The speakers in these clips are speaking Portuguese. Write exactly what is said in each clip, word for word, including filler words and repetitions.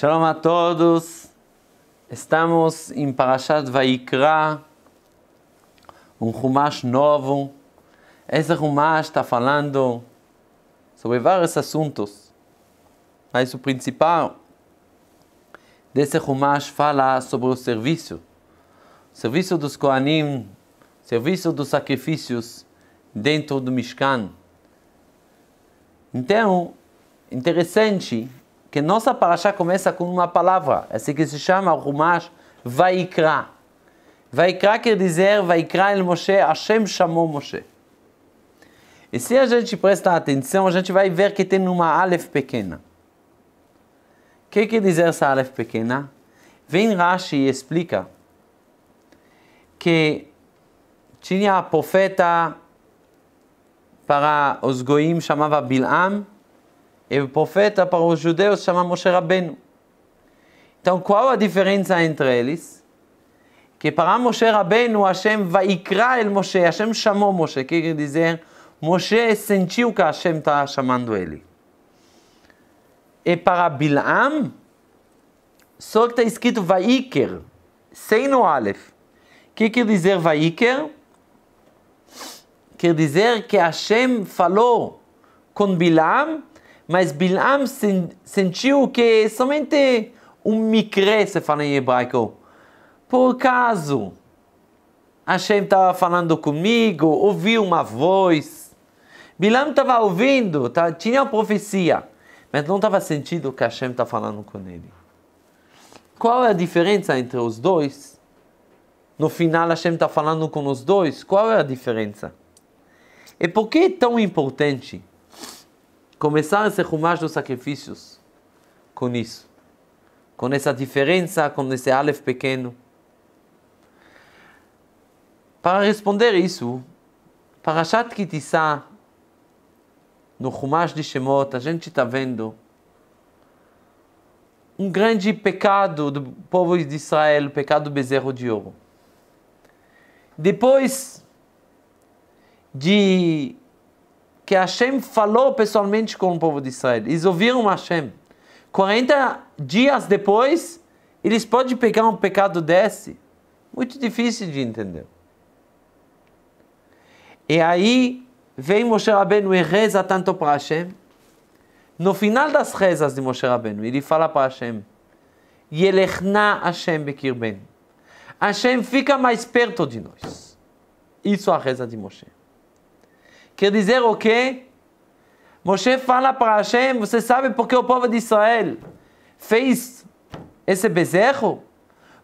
Shalom a todos, estamos em Parashat Vayikra, um Chumash novo. Esse Chumash está falando sobre vários assuntos, mas o principal desse Chumash fala sobre o serviço, o serviço dos Kohanim, o serviço dos sacrifícios dentro do Mishkan. Então, interessante que nossa parasha começa com uma palavra, essa que se chama o Chumash Vayikra. Vayikra quer dizer Vayikra el Moshe, Hashem chamou Moshe. E se a gente presta atenção, a gente vai ver que tem uma Aleph pequena. O que quer dizer essa Aleph pequena? Vem Rashi e explica que tinha profeta para os goim, chamava Bilam, e o profeta para os judeus chama Moshe Rabbeinu. Então, qual a diferença entre eles? Que para Moshe Rabbeinu, Hashem Vayikra el Moshe, Hashem chamou Moshe, que quer dizer, Moshe sentiu que Hashem está chamando ele. E para Bilam, só que está escrito Vayiker, sem o Aleph. O que quer dizer Vayiker? Quer dizer que Hashem falou com Bilam, mas Bilam sentiu que somente um mikre, se fala em hebraico. Por caso, Hashem estava falando comigo, ouviu uma voz. Bilam estava ouvindo, tinha uma profecia, mas não estava sentindo que Hashem está falando com ele. Qual é a diferença entre os dois? No final, Hashem está falando com os dois. Qual é a diferença? E por que é tão importante começar esse Chumash dos sacrifícios com isso, com essa diferença, com esse Aleph pequeno? Para responder isso, Parashat Ki Tissá, no Chumash de Shemot, a gente está vendo um grande pecado do povo de Israel, o pecado do bezerro de ouro. Depois de que Hashem falou pessoalmente com o povo de Israel. Eles ouviram Hashem. quarenta dias depois, eles podem pegar um pecado desse. Muito difícil de entender. E aí, vem Moshe Rabbeinu e reza tanto para Hashem. No final das rezas de Moshe Rabbeinu, ele fala para Hashem, Yelechna Hashem bekirben. Hashem fica mais perto de nós. Isso é a reza de Moshe. Quer dizer o quê? Moshe fala para Hashem, você sabe por que o povo de Israel fez esse bezerro?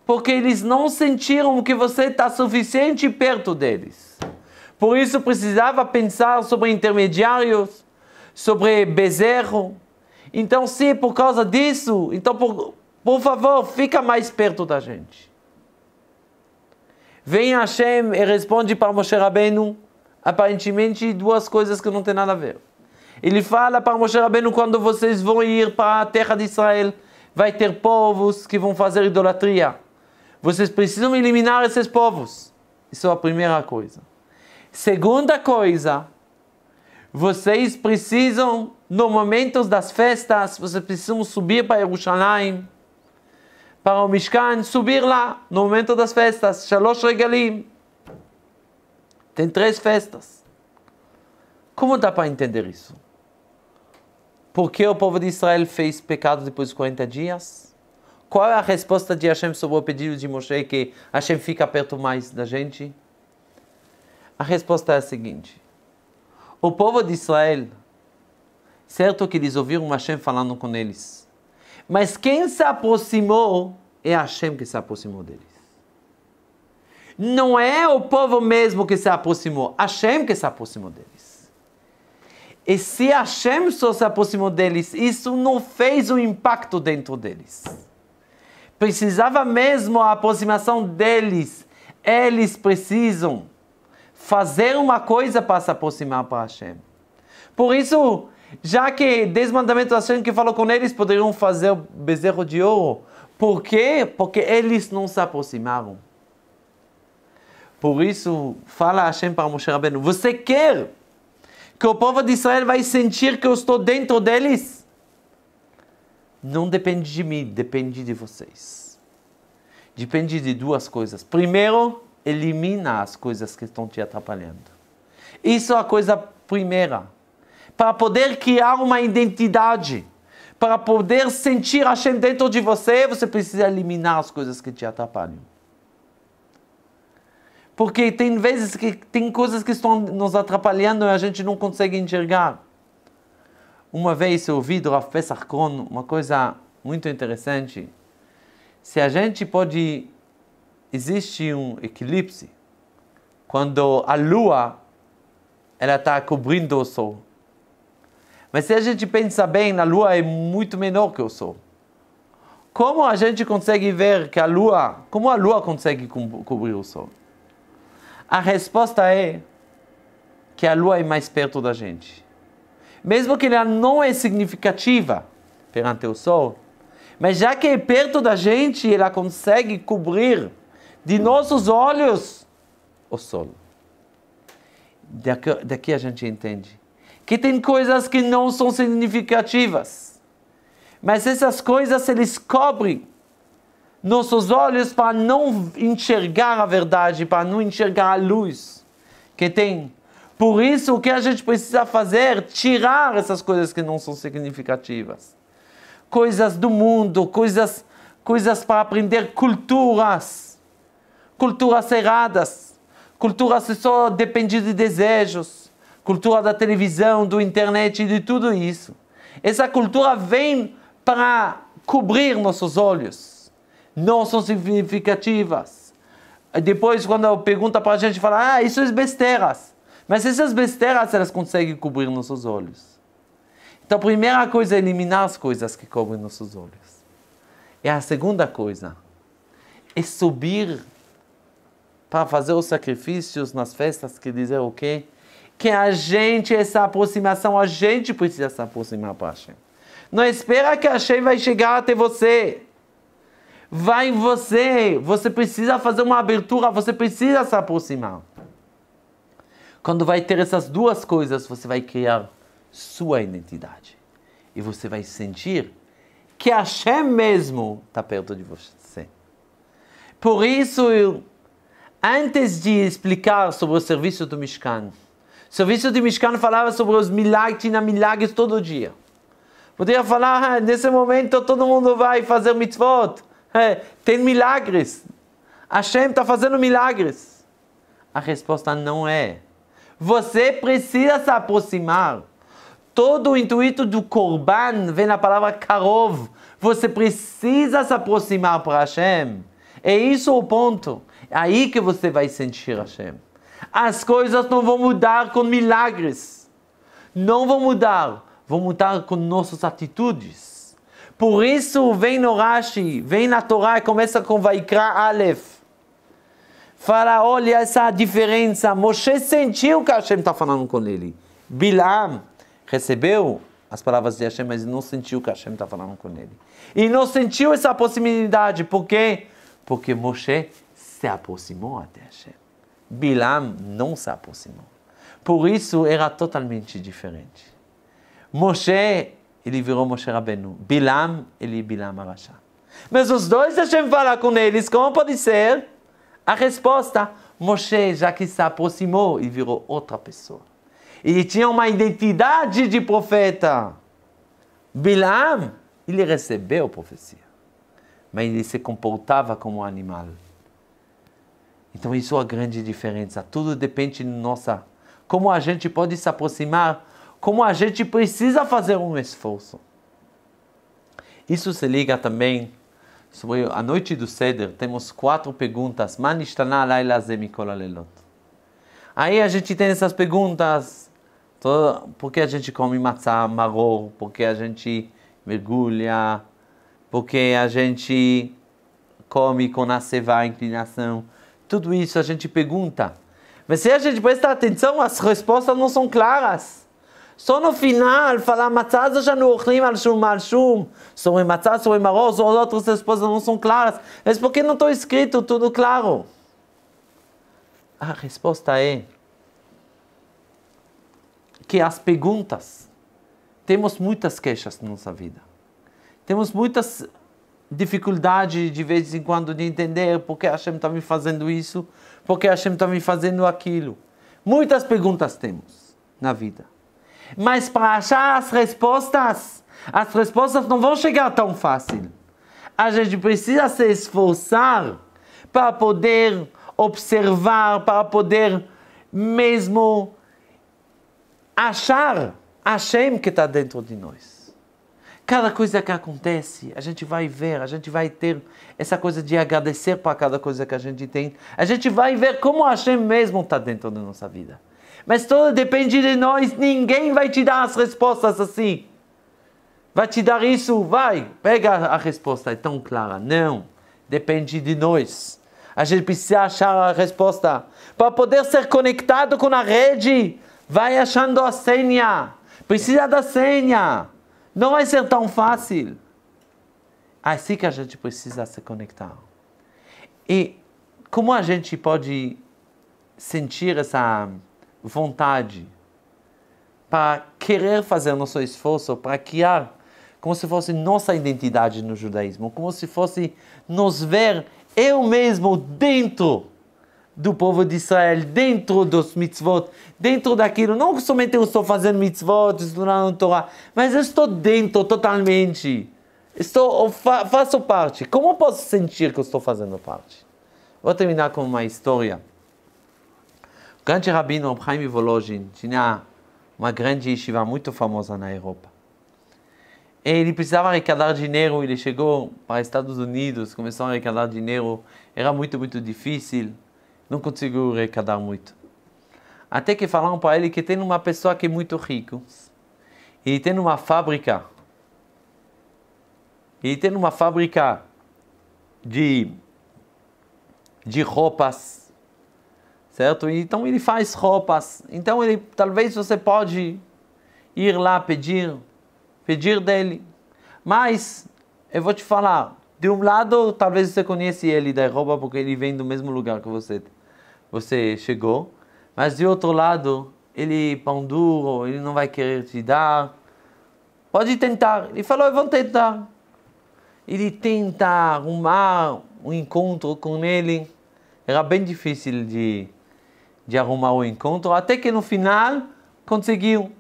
Porque eles não sentiram que você está suficiente perto deles. Por isso precisava pensar sobre intermediários, sobre bezerro. Então se é por causa disso, então por, por favor, fica mais perto da gente. Vem Hashem e responde para Moshe Rabbeinu, aparentemente duas coisas que não tem nada a ver. Ele fala para Moshe Rabbeinu, quando vocês vão ir para a terra de Israel, vai ter povos que vão fazer idolatria. Vocês precisam eliminar esses povos. Isso é a primeira coisa. Segunda coisa, vocês precisam, no momento das festas, vocês precisam subir para Jerusalém, para o Mishkan, subir lá, no momento das festas, Shalosh Regalim. Tem três festas. Como dá para entender isso? Por que o povo de Israel fez pecado depois de quarenta dias? Qual é a resposta de Hashem sobre o pedido de Moshe que Hashem fica perto mais da gente? A resposta é a seguinte. O povo de Israel, certo que eles ouviram Hashem falando com eles, mas quem se aproximou é Hashem que se aproximou deles. Não é o povo mesmo que se aproximou, Hashem que se aproximou deles. E se Hashem só se aproximou deles, isso não fez um impacto dentro deles. Precisava mesmo a aproximação deles. Eles precisam fazer uma coisa para se aproximar para Hashem. Por isso, já que dez mandamentos Hashem que falou com eles, poderiam fazer o bezerro de ouro. Por quê? Porque eles não se aproximaram. Por isso, fala Hashem para Moshe Rabbeinu, você quer que o povo de Israel vai sentir que eu estou dentro deles? não depende de mim, depende de vocês. Depende de duas coisas. Primeiro, elimina as coisas que estão te atrapalhando. Isso é a coisa primeira. Para poder criar uma identidade, para poder sentir Hashem dentro de você, você precisa eliminar as coisas que te atrapalham. Porque tem vezes que tem coisas que estão nos atrapalhando e a gente não consegue enxergar. Uma vez eu ouvi do Rav Pesach Kron uma coisa muito interessante. Se a gente pode... Existe um eclipse quando a lua ela está cobrindo o sol. Mas se a gente pensa bem, a lua é muito menor que o sol. Como a gente consegue ver que a lua... Como a lua consegue co- cobrir o sol? A resposta é que a lua é mais perto da gente. Mesmo que ela não é significativa perante o sol, mas já que é perto da gente, ela consegue cobrir de nossos olhos o sol. Daqui, daqui a gente entende que tem coisas que não são significativas, mas essas coisas eles cobrem nossos olhos para não enxergar a verdade, para não enxergar a luz que tem. Por isso, o que a gente precisa fazer? Tirar essas coisas que não são significativas. Coisas do mundo, coisas, coisas para aprender culturas. Culturas erradas. Culturas que só dependem de desejos. Cultura da televisão, do internet, de tudo isso. Essa cultura vem para cobrir nossos olhos. Não são significativas. Depois, quando pergunta para a gente, fala, ah, isso é besteiras. Mas essas besteiras, elas conseguem cobrir nossos olhos. Então, a primeira coisa é eliminar as coisas que cobrem nossos olhos. E a segunda coisa é subir para fazer os sacrifícios nas festas, quer dizer o quê? Que a gente, essa aproximação, a gente precisa se aproximar para Hashem. Não espera que Hashem vai chegar até você. Vai em você. Você precisa fazer uma abertura, você precisa se aproximar. Quando vai ter essas duas coisas, você vai criar sua identidade. E você vai sentir que Hashem mesmo está perto de você. Por isso, eu, antes de explicar sobre o serviço do Mishkan, o serviço do Mishkan falava sobre os milagres, tinha milagres todo dia. Poderia falar, ah, nesse momento todo mundo vai fazer mitzvot. É, tem milagres. Hashem está fazendo milagres. A resposta não é. Você precisa se aproximar. Todo o intuito do Korban vem na palavra Karov. Você precisa se aproximar para Hashem. É isso o ponto. É aí que você vai sentir Hashem. As coisas não vão mudar com milagres. Não vão mudar. Vão mudar com nossas atitudes. Por isso, vem no Rashi, vem na Torá e começa com Vaikra Aleph. Fala, olha essa diferença. Moshe sentiu que Hashem está falando com ele. Bilam recebeu as palavras de Hashem, mas não sentiu que Hashem está falando com ele. E não sentiu essa proximidade. Por quê? Porque Moshe se aproximou até Hashem. Bilam não se aproximou. Por isso era totalmente diferente. Moshe, ele virou Moshe Rabbeinu. Bilam, ele Bilam Arashá. Mas os dois Hashem fala com eles. Como pode ser? A resposta, Moshe, já que se aproximou e virou outra pessoa. Ele tinha uma identidade de profeta. Bilam, ele recebeu profecia. Mas ele se comportava como um animal. Então isso é a grande diferença. Tudo depende de nossa... Como a gente pode se aproximar. Como a gente precisa fazer um esforço. Isso se liga também... Sobre a noite do Seder, temos quatro perguntas. Aí a gente tem essas perguntas. Por que a gente come matzá, maror? Por que a gente mergulha? Por que a gente come com a seva, inclinação? Tudo isso a gente pergunta. Mas se a gente presta atenção, as respostas não são claras. Só no final, falar matzá, sobre matzá, sobre maror, as outras respostas não são claras. Mas por que não está escrito tudo claro? A resposta é que as perguntas, temos muitas queixas na nossa vida. Temos muitas dificuldades de vez em quando de entender por que Hashem está me fazendo isso, por que Hashem está me fazendo aquilo. Muitas perguntas temos na vida. Mas para achar as respostas, as respostas não vão chegar tão fácil. A gente precisa se esforçar para poder observar, para poder mesmo achar Hashem que está dentro de nós. Cada coisa que acontece, a gente vai ver, a gente vai ter essa coisa de agradecer para cada coisa que a gente tem. A gente vai ver como Hashem mesmo está dentro da nossa vida. Mas tudo depende de nós, ninguém vai te dar as respostas assim. Vai te dar isso, vai, pega a resposta, é tão clara. Não, depende de nós. A gente precisa achar a resposta. Para poder ser conectado com a rede, vai achando a senha. Precisa da senha. Não vai ser tão fácil. Assim que a gente precisa se conectar. E como a gente pode sentir essa vontade para querer fazer nosso esforço, para criar como se fosse nossa identidade no judaísmo, como se fosse nos ver eu mesmo dentro do povo de Israel, dentro dos mitzvot, dentro daquilo. Não somente eu estou fazendo mitzvot, estudando Torá, mas eu estou dentro totalmente. Estou, fa faço parte. Como posso sentir que eu estou fazendo parte? Vou terminar com uma história. O grande rabino Reb Chaim Volozhin tinha uma grande yeshiva muito famosa na Europa. Ele precisava arrecadar dinheiro, ele chegou para os Estados Unidos, começou a arrecadar dinheiro, era muito, muito difícil, não conseguiu arrecadar muito. Até que falaram para ele que tem uma pessoa que é muito rica, ele tem uma fábrica, ele tem uma fábrica de, de roupas, certo? Então ele faz roupas, então ele, talvez você pode ir lá pedir, pedir dele, mas eu vou te falar, de um lado talvez você conhece ele da Europa porque ele vem do mesmo lugar que você, você chegou, mas de outro lado ele pão duro, ele não vai querer te dar, pode tentar, ele falou, eu vou tentar, ele tenta arrumar um encontro com ele, era bem difícil de, de arrumar o encontro, até que no final conseguiu.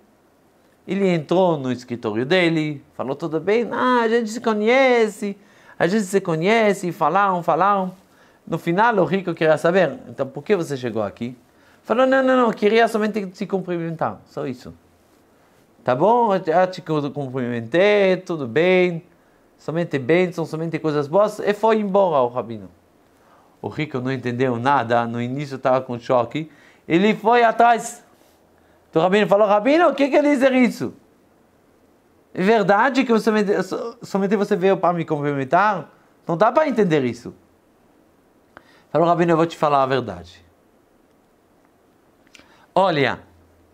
Ele entrou no escritório dele, falou tudo bem, ah, a gente se conhece, a gente se conhece, falaram, falaram. No final o rico queria saber, então por que você chegou aqui? Falou, não, não, não, queria somente te cumprimentar, só isso. Tá bom, já te cumprimentei, tudo bem, somente bênçãos, somente coisas boas, e foi embora o rabino. O rico não entendeu nada, no início estava com choque, ele foi atrás. Então o rabino falou, rabino, o que quer dizer isso? É verdade que você, somente você veio para me cumprimentar? Não dá para entender isso. Falou, rabino, eu vou te falar a verdade. Olha,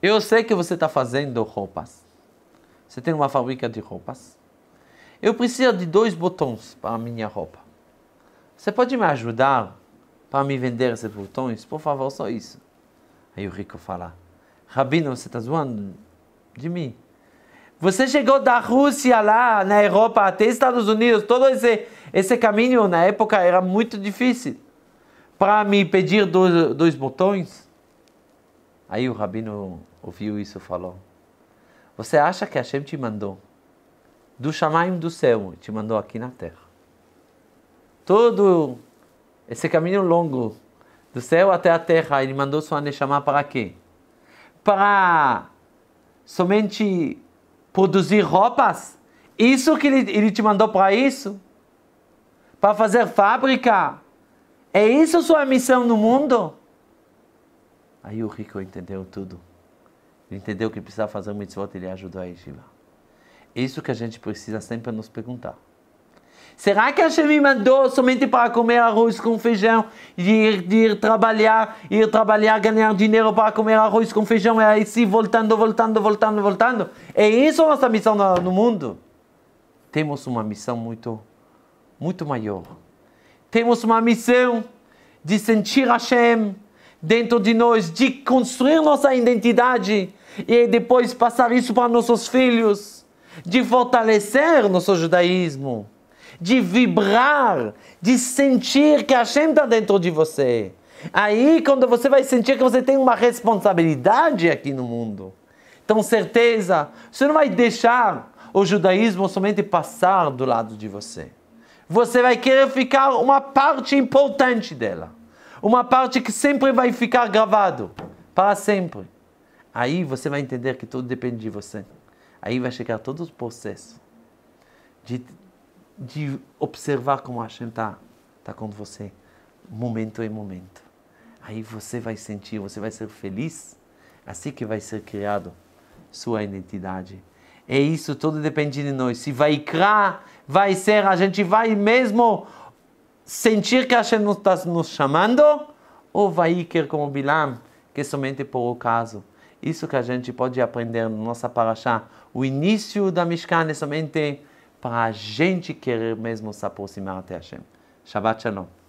eu sei que você está fazendo roupas. Você tem uma fábrica de roupas. Eu preciso de dois botões para a minha roupa. Você pode me ajudar para me vender esses botões? Por favor, só isso. Aí o rico fala, rabino, você está zoando de mim? Você chegou da Rússia lá, na Europa, até Estados Unidos, todo esse, esse caminho na época era muito difícil para me pedir dois, dois botões. Aí o rabino ouviu isso e falou, você acha que Hashem te mandou do Shamayim do céu, te mandou aqui na terra. Todo esse caminho longo, do céu até a terra, ele mandou sua Neshama para quê? Para somente produzir roupas? Isso que ele, ele te mandou para isso? Para fazer fábrica? É isso sua missão no mundo? Aí o rico entendeu tudo. Ele entendeu que precisava fazer mitzvot, ele ajudou a yeshiva. Isso que a gente precisa sempre nos perguntar. Será que Hashem me mandou somente para comer arroz com feijão, de ir, de ir trabalhar, ir trabalhar, ganhar dinheiro para comer arroz com feijão, e aí se voltando, voltando, voltando, voltando? É isso a nossa missão no mundo? Temos uma missão muito, muito maior. Temos uma missão de sentir Hashem dentro de nós, de construir nossa identidade e depois passar isso para nossos filhos. de fortalecer nosso judaísmo, de vibrar, de sentir que Hashem está dentro de você. Aí, quando você vai sentir que você tem uma responsabilidade aqui no mundo, então, certeza, você não vai deixar o judaísmo somente passar do lado de você. Você vai querer ficar uma parte importante dela. Uma parte que sempre vai ficar gravado, para sempre. Aí você vai entender que tudo depende de você. Aí vai chegar todos os processos de, de observar como Hashem está tá com você, momento em momento. Aí você vai sentir, você vai ser feliz, assim que vai ser criado sua identidade. É isso, tudo depende de nós. Se vai criar, vai ser, a gente vai mesmo sentir que Hashem não está nos chamando, ou vai querer como Bilam, que é somente por acaso. Isso que a gente pode aprender na nossa paraxá. O início da Mishkan é somente para a gente querer mesmo se aproximar até Hashem. Shabbat Shalom.